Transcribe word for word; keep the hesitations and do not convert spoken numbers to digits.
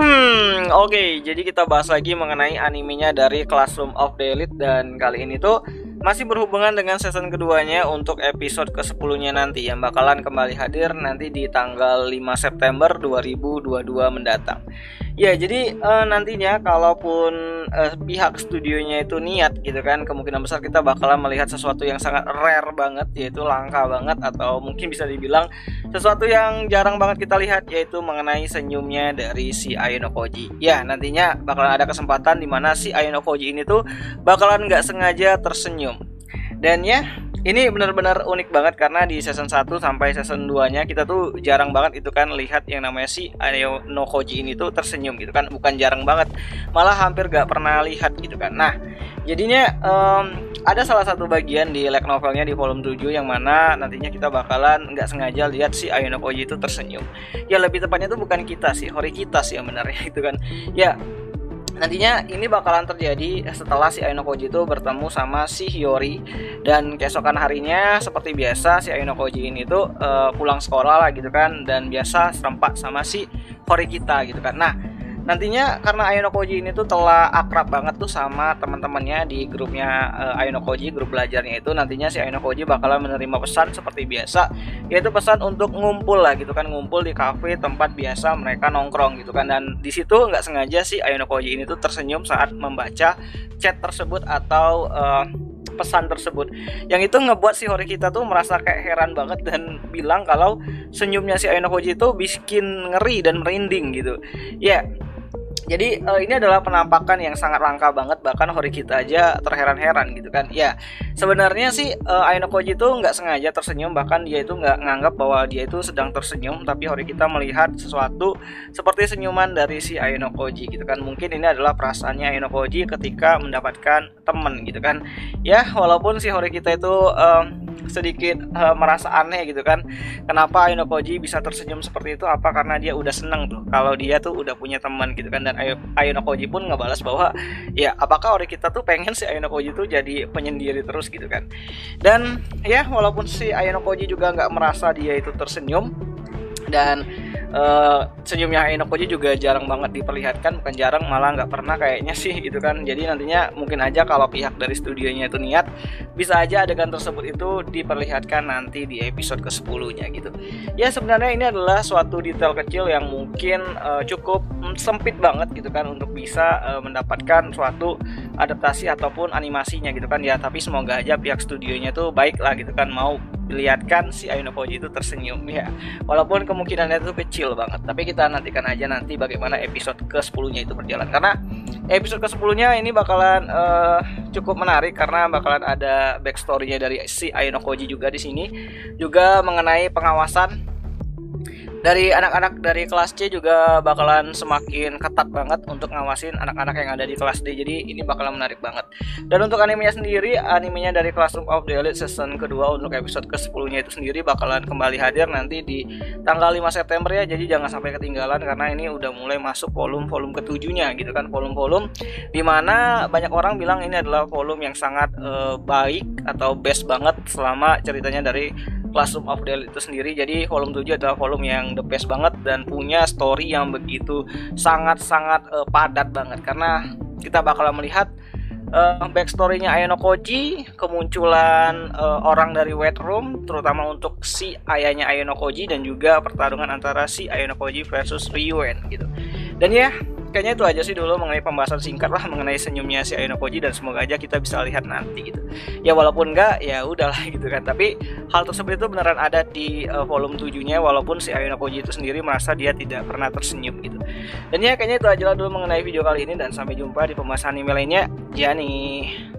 Hmm, oke, okay. Jadi kita bahas lagi mengenai animenya dari Classroom of the Elite. Dan kali ini tuh masih berhubungan dengan season keduanya untuk episode kesepuluhnya nanti, yang bakalan kembali hadir nanti di tanggal lima September dua ribu dua puluh dua mendatang. Ya, jadi e, nantinya kalaupun e, pihak studionya itu niat gitu kan, kemungkinan besar kita bakalan melihat sesuatu yang sangat rare banget, yaitu langka banget, atau mungkin bisa dibilang sesuatu yang jarang banget kita lihat, yaitu mengenai senyumnya dari si Ayanokoji. Ya, nantinya bakalan ada kesempatan dimana si Ayanokoji ini tuh bakalan gak sengaja tersenyum. Dan ya, ini benar-benar unik banget karena di season satu sampai season dua-nya kita tuh jarang banget itu kan lihat yang namanya si Ayanokoji ini tuh tersenyum gitu kan. Bukan jarang banget, malah hampir gak pernah lihat gitu kan. Nah, jadinya um, ada salah satu bagian di light novelnya di volume tujuh yang mana nantinya kita bakalan gak sengaja lihat si Ayanokoji itu tersenyum. Ya, lebih tepatnya tuh bukan kita sih, Horikita sih yang benernya gitu kan. Ya, nantinya ini bakalan terjadi setelah si Ayanokoji itu bertemu sama si Hiyori. Dan keesokan harinya seperti biasa si Ayanokoji ini tuh uh, pulang sekolah lah gitu kan. Dan biasa serempak sama si Horikita gitu kan. Nah, nantinya karena Ayanokoji ini tuh telah akrab banget tuh sama teman-temannya di grupnya uh, Ayanokoji, grup belajarnya itu, nantinya si Ayanokoji bakalan menerima pesan seperti biasa, yaitu pesan untuk ngumpul lah gitu kan, ngumpul di kafe tempat biasa mereka nongkrong gitu kan. Dan di situ nggak sengaja si Ayanokoji ini tuh tersenyum saat membaca chat tersebut atau uh, pesan tersebut, yang itu ngebuat si Horikita tuh merasa kayak heran banget dan bilang kalau senyumnya si Ayanokoji itu bikin ngeri dan merinding gitu ya. Yeah. Jadi uh, ini adalah penampakan yang sangat langka banget, bahkan Horikita aja terheran-heran gitu kan. Ya, sebenarnya sih uh, Ayanokoji itu nggak sengaja tersenyum, bahkan dia itu nggak nganggap bahwa dia itu sedang tersenyum, tapi Horikita melihat sesuatu seperti senyuman dari si Ayanokoji gitu kan. Mungkin ini adalah perasaannya Ayanokoji ketika mendapatkan temen gitu kan. Ya, walaupun si Horikita itu uh, sedikit uh, merasa aneh gitu kan. Kenapa Ayanokoji bisa tersenyum seperti itu? Apa karena dia udah seneng tuh kalau dia tuh udah punya teman gitu kan. Dan Ayanokoji pun ngebalas bahwa ya, apakah Horikita tuh pengen si Ayanokoji tuh jadi penyendiri terus gitu kan. Dan ya, walaupun si Ayanokoji juga nggak merasa dia itu tersenyum, dan uh, senyumnya Ayanokoji juga jarang banget diperlihatkan, bukan jarang, malah nggak pernah kayaknya sih gitu kan. Jadi nantinya mungkin aja kalau pihak dari studionya itu niat, bisa aja adegan tersebut itu diperlihatkan nanti di episode kesepuluhnya gitu. Ya, sebenarnya ini adalah suatu detail kecil yang mungkin uh, cukup sempit banget gitu kan untuk bisa uh, mendapatkan suatu adaptasi ataupun animasinya gitu kan. Ya, tapi semoga aja pihak studionya tuh baik lah gitu kan, mau dilihatkan si Ayanokoji itu tersenyum ya. Walaupun kemungkinannya itu kecil banget, tapi kita nantikan aja nanti bagaimana episode kesepuluhnya itu berjalan. Karena episode kesepuluhnya ini bakalan uh, cukup menarik karena bakalan ada backstory-nya dari si Ayanokoji juga di sini. Juga mengenai pengawasan dari anak-anak dari kelas C juga bakalan semakin ketat banget untuk ngawasin anak-anak yang ada di kelas D. Jadi ini bakalan menarik banget. Dan untuk animenya sendiri, animenya dari Classroom of the Elite season kedua untuk episode kesepuluhnya itu sendiri bakalan kembali hadir nanti di tanggal lima September ya. Jadi jangan sampai ketinggalan karena ini udah mulai masuk volume-volume ketujuhnya gitu kan. Volume-volume dimana banyak orang bilang ini adalah volume yang sangat eh, baik atau best banget selama ceritanya dari Classroom of the Elite itu sendiri. Jadi volume tujuh adalah volume yang the best banget dan punya story yang begitu sangat-sangat uh, padat banget, karena kita bakalan melihat uh, backstory-nya Ayanokoji, kemunculan uh, orang dari White Room, terutama untuk si ayahnya Ayanokoji, dan juga pertarungan antara si Ayanokoji versus Ryuen gitu. Dan ya, kayaknya itu aja sih dulu mengenai pembahasan singkat lah mengenai senyumnya si Ayanokoji, dan semoga aja kita bisa lihat nanti gitu. Ya, walaupun enggak, ya udahlah gitu kan. Tapi hal tersebut itu beneran ada di uh, volume tujuh-nya, walaupun si Ayanokoji itu sendiri merasa dia tidak pernah tersenyum gitu. Dan ya, kayaknya itu aja lah dulu mengenai video kali ini, dan sampai jumpa di pembahasan anime lainnya. Jani.